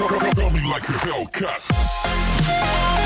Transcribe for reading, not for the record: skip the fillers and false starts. Rub me like a Hellcat.